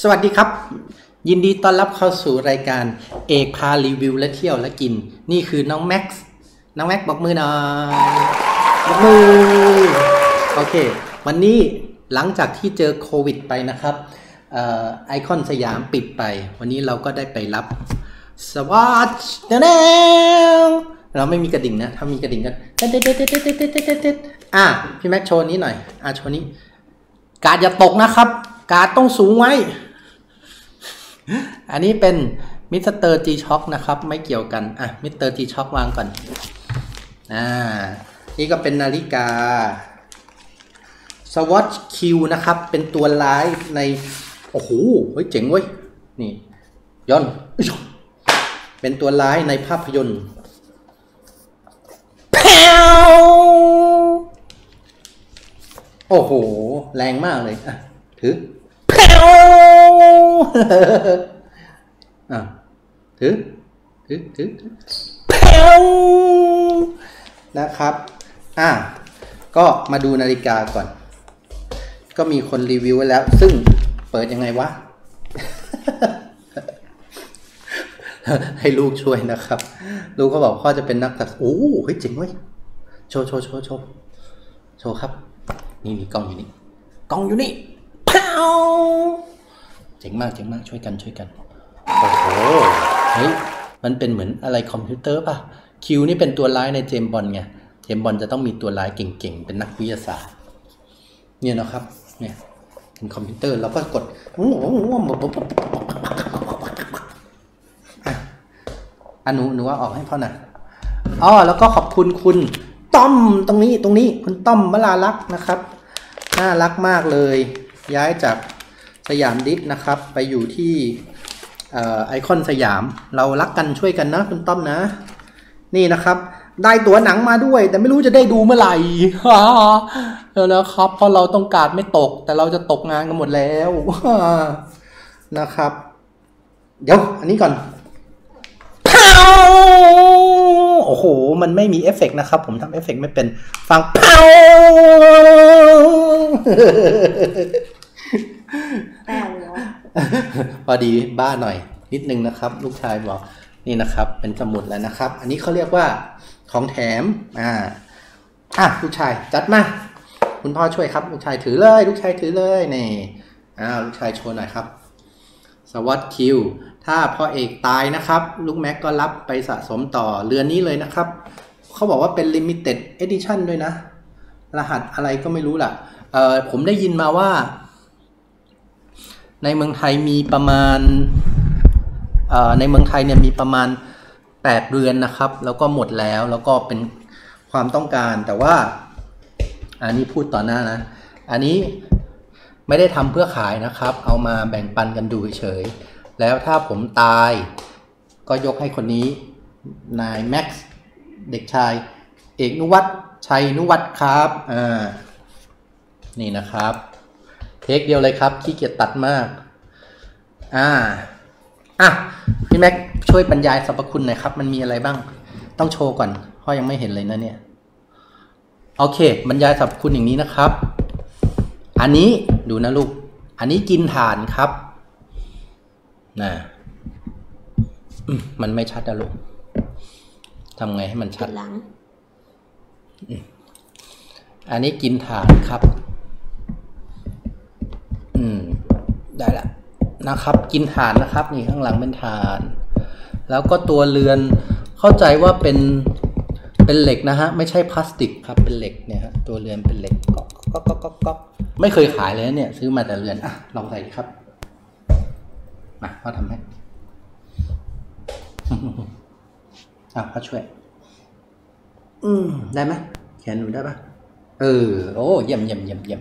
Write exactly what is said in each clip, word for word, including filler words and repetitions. สวัสดีครับยินดีต้อนรับเข้าสู่รายการเอกพารีวิวและเที่ยวและกินนี่คือน้องแม็กซ์น้องแม็กซ์บอกมือหน่อยบอกมือโอเควันนี้หลังจากที่เจอโควิดไปนะครับไอคอนสยามปิดไปวันนี้เราก็ได้ไปรับ Swatch Channel เราไม่มีกระดิ่งนะถ้ามีกระดิ่งก็อ่ะพี่แม็กโชว์นี้หน่อยอ่ะโชว์นี้การ์ดอย่าตกนะครับการ์ดต้องสูงไว้อันนี้เป็นมิสเตอร์จีช็อคนะครับไม่เกี่ยวกันอ่ะมิสเตอร์จีช็อควางก่อนอ่านี่ก็เป็นนาฬิกา Swatch Q นะครับเป็นตัวร้ายในโอ้โหเฮ้ยเจ๋งเว้ยนี่ย้อนเป็นตัวร้ายในภาพยนตร์โอ้โหแรงมากเลยอ่ะถือแผ่วอ่ะถือถือถือแผ่วนะครับอ่ะก็มาดูนาฬิกาก่อนก็มีคนรีวิวไว้แล้วซึ่งเปิดยังไงวะ ให้ลูกช่วยนะครับลูกก็บอกพ่อจะเป็นนักตัดโอ้เฮ้ยจริงเว้ยโชว์โชว์โชว์โชว์โชว์ครับนี่นี่กล้องอยู่นี่กล้องอยู่นี่เผาเจ๋งมากเจ๋งมากช่วยกันช่วยกันโอ้โหเฮ้ยมันเป็นเหมือนอะไรคอมพิวเตอร์ป่ะคิวนี่เป็นตัวร้ายในเจมส์บอนด์ไงเจมส์บอนด์จะต้องมีตัวร้ายเก่งๆเป็นนักวิทยาศาสตร์เนี่ยนะครับเนี่ยเป็นคอมพิวเตอร์เราก็กดอ่ะหนูหนูว่าออกให้พ่อหน่อยอ๋อแล้วก็ขอบคุณคุณต้อมตรงนี้ตรงนี้คุณต้อมวราลักษณ์นะครับน่ารักมากเลยย้ายจากสยามดิสนะครับไปอยู่ที่ไอคอนสยามเรารักกันช่วยกันนะคุณต้อมนะนี่นะครับได้ตั๋วหนังมาด้วยแต่ไม่รู้จะได้ดูเมื่อไหร่แล้วนะครับเพราะเราต้องการไม่ตกแต่เราจะตกงานกันหมดแล้วนะครับเดี๋ยวอันนี้ก่อนโอ้โหมันไม่มีเอฟเฟกต์นะครับผมทำเอฟเฟกต์ไม่เป็นฟังเป่าพอดีบ้าหน่อยนิดนึงนะครับลูกชายบอกนี่นะครับเป็นสมุดแล้วนะครับอันนี้เขาเรียกว่าของแถมอ่าอ่ะลูกชายจัดมาคุณพ่อช่วยครับลูกชายถือเลยลูกชายถือเลยนี่อ้าวลูกชายโชว์หน่อยครับSwatch Qถ้าพ่อเอกตายนะครับลูกแม็กก็รับไปสะสมต่อเรือนนี้เลยนะครับเขาบอกว่าเป็น Limited Edition ด้วยนะรหัสอะไรก็ไม่รู้ล่ะเอ่อผมได้ยินมาว่าในเมืองไทยมีประมาณเอ่อในเมืองไทยเนี่ยมีประมาณแปดเรือนนะครับแล้วก็หมดแล้วแล้วก็เป็นความต้องการแต่ว่าอันนี้พูดต่อหน้านะอันนี้ไม่ได้ทำเพื่อขายนะครับเอามาแบ่งปันกันดูเฉยแล้วถ้าผมตายก็ยกให้คนนี้นายแม็กซ์เด็กชายเอกนุวัฒน์ชัยนุวัฒน์ครับอ่านี่นะครับเทคเดียวเลยครับขี้เกียจตัดมากอ่าอ่ะพี่แม็กช่วยบรรยายสรรพคุณหน่อยครับมันมีอะไรบ้างต้องโชว์ก่อนพ่อยังไม่เห็นเลยนะเนี่ยโอเคบรรยายสรรพคุณอย่างนี้นะครับอันนี้ดูนะลูกอันนี้กินถ่านครับน่ะมันไม่ชัดนะลูกทำไงให้มันชัดหลังอันนี้กินถ่านครับอืมได้ละนะครับกินถ่านนะครับนี่ข้างหลังเป็นถ่านแล้วก็ตัวเรือนเข้าใจว่าเป็นเป็นเหล็กนะฮะไม่ใช่พลาสติกครับเป็นเหล็กเนี่ยฮะตัวเรือนเป็นเหล็กก๊อกก๊อกก๊อกก๊อกก๊อกไม่เคยขายเลยเนี่ยซื้อมาแต่เรือนอ่ะลองใส่ครับมาพ่อทำให้อ่ะพ่อช่วยอืมได้ไหมแขนหนูได้ปะเออโอ้เยี่ยมเยี่ยมเยี่ยมเยี่ยม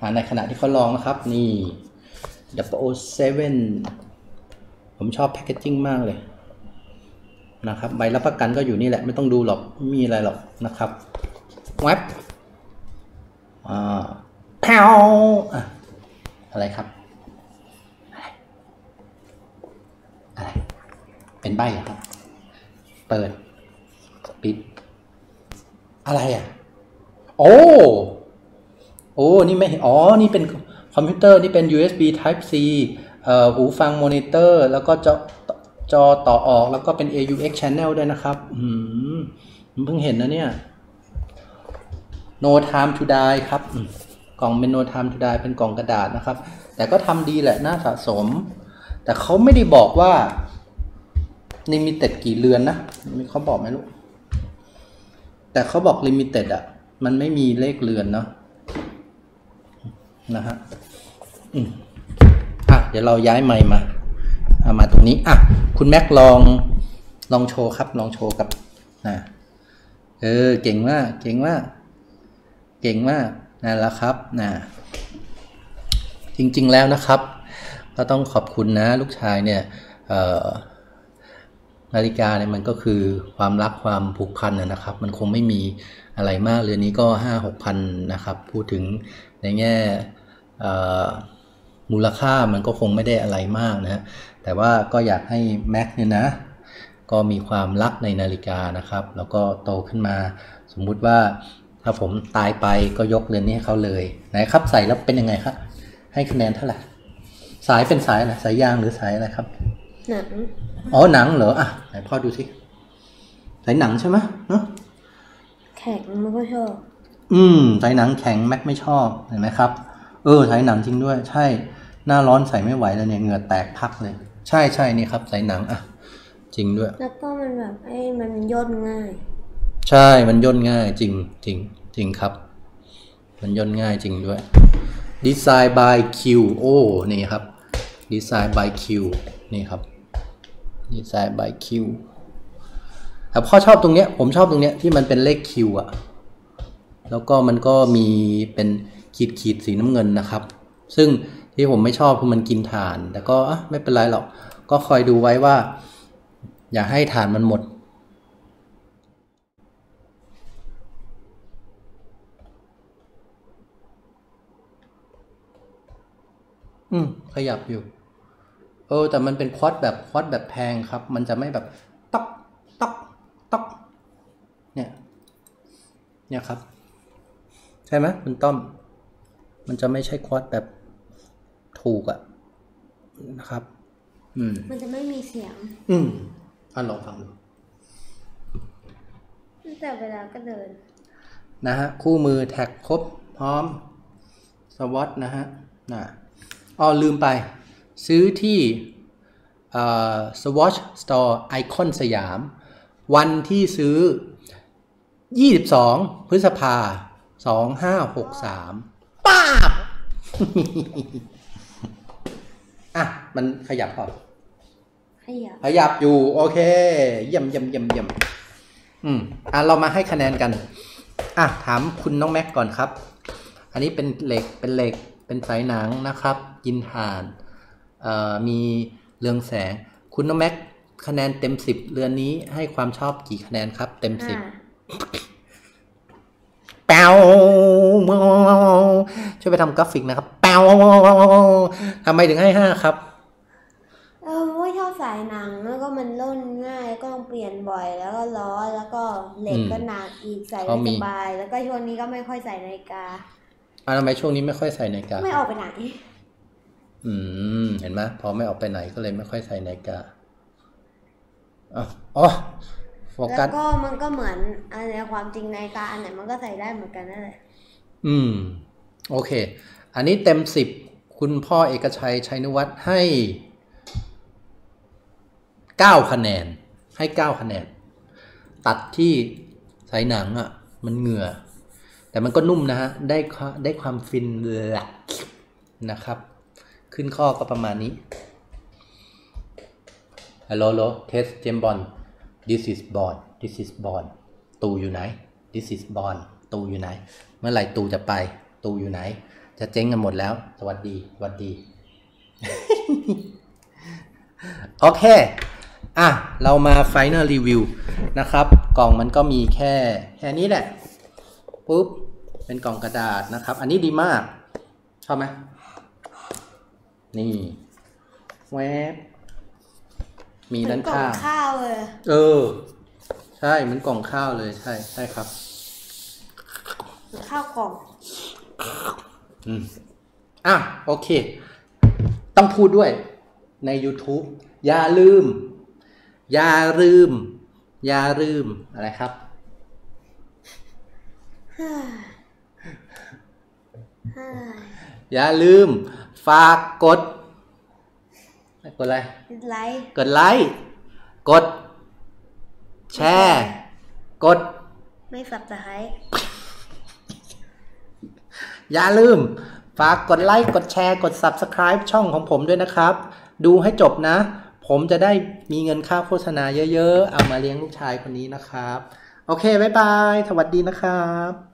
อ่าในขณะที่เขาลองนะครับนี่ โอ โอ เซเว่น ผมชอบแพคเกจจิ้งมากเลยนะครับใบรับประกันก็อยู่นี่แหละไม่ต้องดูหรอกไม่มีอะไรหรอกนะครับแว็บอ่าแผ่วอ่ะอะไรครับอะไรเป็นใบเหรอครับเปิดปิดอะไรอ่ะโอ้โอ้นี่ไม่อ๋อนี่เป็นคอมพิวเตอร์นี่เป็น ยู เอส บี Type C หูฟังมอนิเตอร์แล้วก็จอจอต่อออกแล้วก็เป็น เอ ยู เอ็กซ์ Channel ด้วยนะครับอืมเพิ่งเห็นนะเนี่ย No Time to Die ครับกล่องเป็น No Time to Die เป็นกล่องกระดาษนะครับแต่ก็ทำดีแหละน่าสะสมแต่เขาไม่ได้บอกว่าลิมิเต็ดกี่เรือนนะเขาบอกไหมลูกแต่เขาบอกลิมิเต็ดอ่ะมันไม่มีเลขเรือนเนาะนะฮะอืมอ่ะเดี๋ยวเราย้ายไมค์มาเอามาตรงนี้อ่ะคุณแม็กลองลองโชว์ครับลองโชว์กับนะเออเก่งมากเก่งมากเก่งมากนั่นแหละครับนะจริงๆแล้วนะครับก็ต้องขอบคุณนะลูกชายเนี่ยเอ่อนาฬิกาเนี่ยมันก็คือความรักความผูกพันนะครับมันคงไม่มีอะไรมากเรือนนี้ก็ห้าหกพันนะครับพูดถึงในแง่มูลค่ามันก็คงไม่ได้อะไรมากนะแต่ว่าก็อยากให้แม็กเนี่ยนะก็มีความรักในนาฬิกานะครับแล้วก็โตขึ้นมาสมมุติว่าถ้าผมตายไปก็ยกเรือนนี้ให้เขาเลยไหนครับใส่แล้วเป็นยังไงครับให้คะแนนเท่าไหร่สายเป็นสายอะไรสายยางหรือสายอะไรครับหนังอ๋อหนังเหรออ่ะไหนพ่อดูสิสายหนังใช่ไหมเนาะแข็งมันก็ชอบอืมสายหนังแข็งแม็กไม่ชอบเห็นไหมครับเออสายหนังจริงด้วยใช่หน้าร้อนใส่ไม่ไหวแล้วเนี่ยเหงื่อแตกพักเลยใช่ใช่นี่ครับสายหนังอ่ะจริงด้วยแล้วก็มันแบบไอ้มันย่นง่ายใช่มันย่นง่ายจริงจริงจริงครับมันย่นง่ายจริงด้วย Design by Q โอ้นี่ครับ Design by Q นี่ครับ Design by Q แต่พ่อชอบตรงเนี้ยผมชอบตรงเนี้ยที่มันเป็นเลข Q อ่ะแล้วก็มันก็มีเป็นขีดขีดสีน้ำเงินนะครับซึ่งที่ผมไม่ชอบคือมันกินถ่านแต่ก็ไม่เป็นไรหรอกก็คอยดูไว้ว่าอย่าให้ถ่านมันหมดอืมขยับอยู่เออแต่มันเป็นควอตแบบควอตแบบแพงครับมันจะไม่แบบต๊อกต๊อกต๊อกเนี่ยเนี่ยครับใช่ไหมคุณต้อมมันจะไม่ใช่ควอตแบบถูกอะนะครับอืมมันจะไม่มีเสียงอืมอ่ะลองฟังดูแต่เวลาก็เดินนะฮะคู่มือแท็กครบพร้อมสวอตนะฮะน่ะอ๋อลืมไปซื้อที่เอ่อ Swatch Store ไอคอนสยามวันที่ซื้อยี่สิบสองพฤษภาสองห้าหกสามป๊าบ อ่ะมันขยับก่อนขยับขยับอยู่โอเคเยี่ยมเยี่ยมเยี่ยมเยี่ยมอืมอ่ะเรามาให้คะแนนกันอ่ะถามคุณน้องแม็กก่อนครับอันนี้เป็นเหล็กเป็นเหล็กเป็นสายหนังนะครับกินถ่านมีเรืองแสงคุณน้องแม็กคะแนนเต็มสิบเรือนนี้ให้ความชอบกี่คะแนนครับเต็มสิบแป๊วช่วยไปทำกราฟิกนะครับแป๊วทำไมถึงให้ห้าครับเออไม่ชอบสายหนังแล้วก็มันล่นง่ายก็ต้องเปลี่ยนบ่อยแล้วก็ล้อแล้วก็เหล็กก็หนักอีกใส่ไม่สบายแล้วก็ช่วงนี้ก็ไม่ค่อยใส่นาฬิกาอ่ะทำไมช่วงนี้ไม่ค่อยใส่นาฬิกาไม่ออกไปไหนอืมเห็นไหมพอไม่ออกไปไหนก็เลยไม่ค่อยใส่นาฬิกาอ๋อแล้วก็มันก็เหมือนในความจริงนาฬิกาอันไหนมันก็ใส่ได้เหมือนกันนั่นแหละอืมโอเคอันนี้เต็มสิบคุณพ่อเอกชัยชัยนุวัฒน์ให้เก้าคะแนนให้เก้าคะแนนตัดที่สายหนังอ่ะมันเหงื่อแต่มันก็นุ่มนะฮะได้ได้ความฟินแหละนะครับขึ้นข้อก็ประมาณนี้ฮัลโหลฮัลโหลเทสเจมบอน this is born this is born ตูอยู่ไหน this is born ตูอยู่ไหนเมื่อไหร่ตูจะไปตูอยู่ไหนจะเจ๊งกันหมดแล้วสวัสดีสวัสดี โอเคอ่ะเรามา final review นะครับกล่องมันก็มีแค่แค่นี้แหละปุ๊บเป็นกล่องกระดาษนะครับอันนี้ดีมากชอบไหมนี่แวบมีด้านข้างข้าวเลยเออใช่เหมือนกล่องข้าวเลยใช่ใช่ครับข้าวกล่องอืมอ่ะโอเคต้องพูดด้วย ใน YouTube อย่าลืมอย่าลืมอย่าลืมอะไรครับอย่าลืมฝากกดกดอะไรกดไลค์กดไลค์กดแชร์กดไม่สับสไคร้อย่าลืมฝากกดไลค์กดแชร์กด Subscribe ช่องของผมด้วยนะครับดูให้จบนะผมจะได้มีเงินค่าโฆษณาเยอะๆเอามาเลี้ยงลูกชายคนนี้นะครับโอเคบ๊ายบายสวัสดีนะครับ